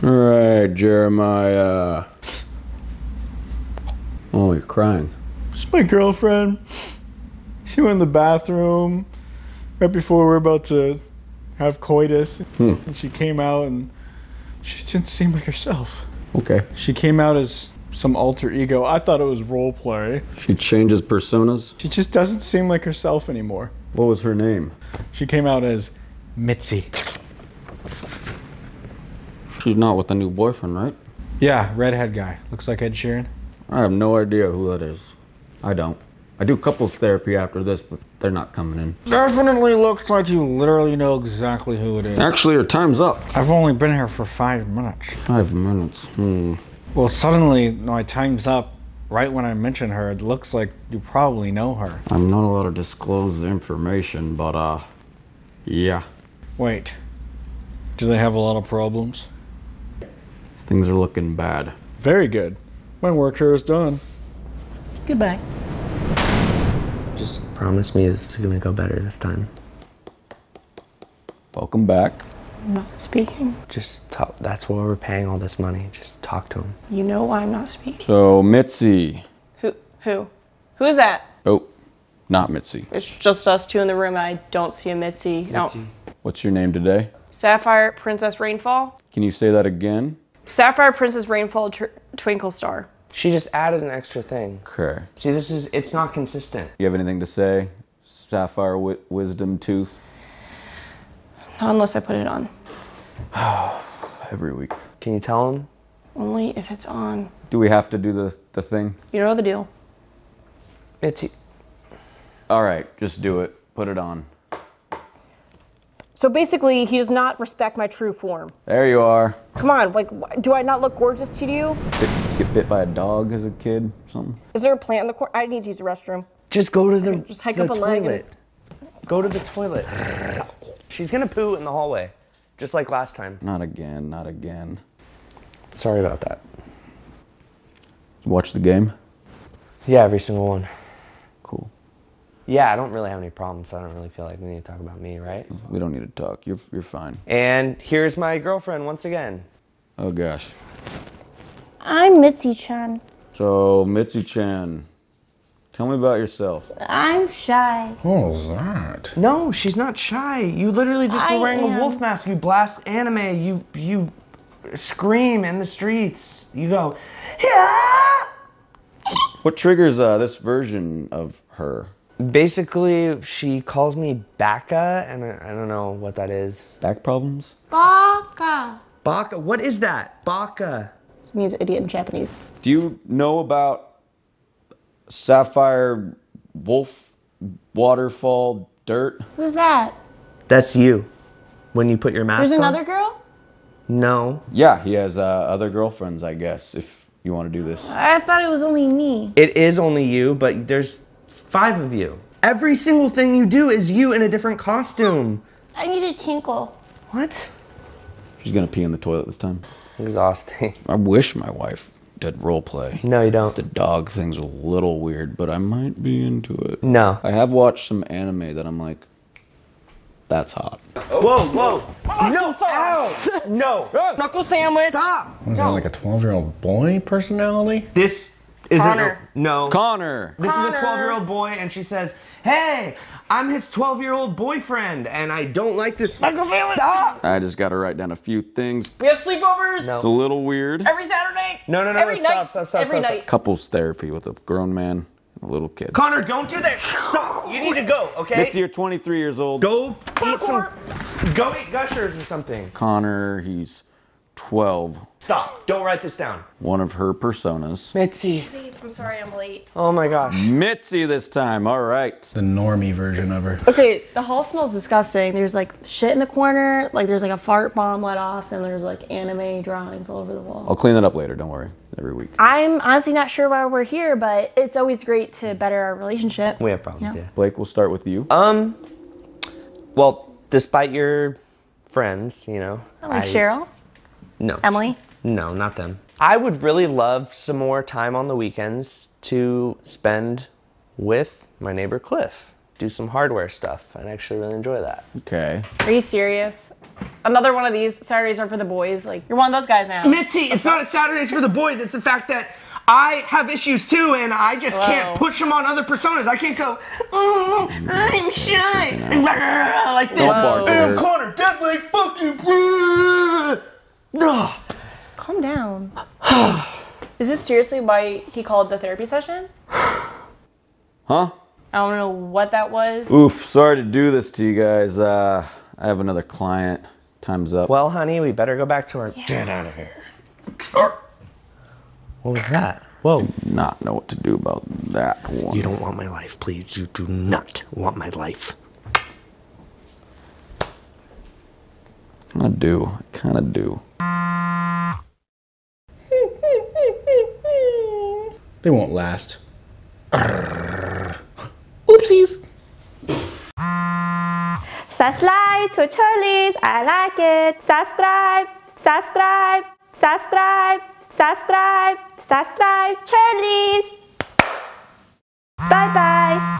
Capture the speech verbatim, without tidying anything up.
All right, Jeremiah. Oh, you're crying. It's my girlfriend. She went in the bathroom right before we were about to have coitus. Hmm. And she came out and she didn't seem like herself. Okay. She came out as some alter ego. I thought it was role play. She changes personas? She just doesn't seem like herself anymore. What was her name? She came out as Mitzi. She's not with a new boyfriend, right? Yeah, redhead guy. Looks like Ed Sheeran. I have no idea who that is. I don't. I do couples therapy after this, but they're not coming in. Definitely looks like you literally know exactly who it is. Actually, your time's up. I've only been here for five minutes. Five minutes, hmm. Well, suddenly, my time's up. Right when I mention her, it looks like you probably know her. I'm not allowed to disclose the information, but, uh, yeah. Wait. Do they have a lot of problems? Things are looking bad. Very good. My work here is done. Goodbye. Just promise me this is gonna go better this time. Welcome back. I'm not speaking. Just talk. That's why we're paying all this money. Just talk to him. You know why I'm not speaking. So, Mitzi. Who? Who? Who is that? Oh, not Mitzi. It's just us two in the room. I don't see a Mitzi. Mitzi. No. What's your name today? Sapphire Princess Rainfall. Can you say that again? Sapphire Princess Rainfall tr Twinkle Star. She just added an extra thing. Okay. See, this is, it's not consistent. You have anything to say? Sapphire wi Wisdom Tooth? Not unless I put it on. Every week. Can you tell him? Only if it's on. Do we have to do the, the thing? You know the deal. It's... All right, just do it. Put it on. So basically, he does not respect my true form. There you are. Come on, like, do I not look gorgeous to you? Get, get bit by a dog as a kid or something? Is there a plant in the corner? I need to use the restroom. Just go to the, just hike the up a leg toilet. And... Go to the toilet. She's gonna poo in the hallway, just like last time. Not again, not again. Sorry about that. Watch the game? Yeah, every single one. Cool. Yeah, I don't really have any problems, so I don't really feel like we need to talk about me, right? We don't need to talk. You're, you're fine. And here's my girlfriend once again. Oh, gosh. I'm Mitzi-chan. So, Mitzi-chan, tell me about yourself. I'm shy. Who's that? No, she's not shy. You literally just I were wearing am. a wolf mask. You blast anime. You, you scream in the streets. You go, yeah! What triggers uh, this version of her? Basically, she calls me Baka, and I don't know what that is. Back problems? Baka. Baka. What is that? Baka. It means idiot in Japanese. Do you know about Sapphire Wolf Waterfall Dirt? Who's that? That's you. When you put your mask on. There's another girl? No. Yeah, he has uh, other girlfriends, I guess, if you want to do this. I thought it was only me. It is only you, but there's... five of you. Every single thing you do is you in a different costume. I need a tinkle. What? She's gonna pee in the toilet this time. Exhausting. I wish my wife did role play. No, you don't. The dog thing's a little weird, but I might be into it. No. I have watched some anime that I'm like, that's hot. Whoa, whoa. Oh, no, sauce. No. Knuckle sandwich. Stop. What, is no. that like a twelve-year-old boy personality? This... Is Connor. It, no. Connor. This Connor. is a twelve-year-old boy, and she says, hey, I'm his twelve-year-old boyfriend, and I don't like this. Stop. I just got to write down a few things. We have sleepovers. No. It's a little weird. Every Saturday. No, no, no. Every no, night. Stop, stop, stop, Every stop, stop. Night. Couples therapy with a grown man and a little kid. Connor, don't do that. Stop. You need to go, okay? This year, twenty-three years old. Go eat some, go eat Gushers or something. Connor, he's... twelve. Stop. Don't write this down. One of her personas. Mitzi. I'm sorry I'm late. Oh my gosh. Mitzi this time. All right. The normie version of her. Okay, the hall smells disgusting. There's like shit in the corner. Like there's like a fart bomb let off and there's like anime drawings all over the wall. I'll clean it up later. Don't worry. Every week. I'm honestly not sure why we're here, but it's always great to better our relationship. We have problems, yeah. yeah. Blake, we'll start with you. Um, well, despite your friends, you know. I like I, Cheryl. No. Emily? No, not them. I would really love some more time on the weekends to spend with my neighbor Cliff. Do some hardware stuff. I'd actually really enjoy that. Okay. Are you serious? Another one of these, Saturdays are for the boys. Like, you're one of those guys now. Mitzi, it's not a Saturdays for the boys. It's the fact that I have issues too, and I just Whoa. can't push them on other personas. I can't go, oh, I'm shy, and like this. And Connor, dead leg, fuck you. Calm down. Is this seriously why he called the therapy session? Huh? I don't know what that was. Oof, sorry to do this to you guys. Uh, I have another client. Time's up. Well, honey, we better go back to our... Yeah. Get out of here. Or what was that? Whoa. Do not know what to do about that one. You don't want my life, please. You do not want my life. I do. I kind of do. They won't last. Oopsies. Subscribe to Cherdleys. I like it. Subscribe. Subscribe. Subscribe. Subscribe. Subscribe, subscribe, Cherdleys.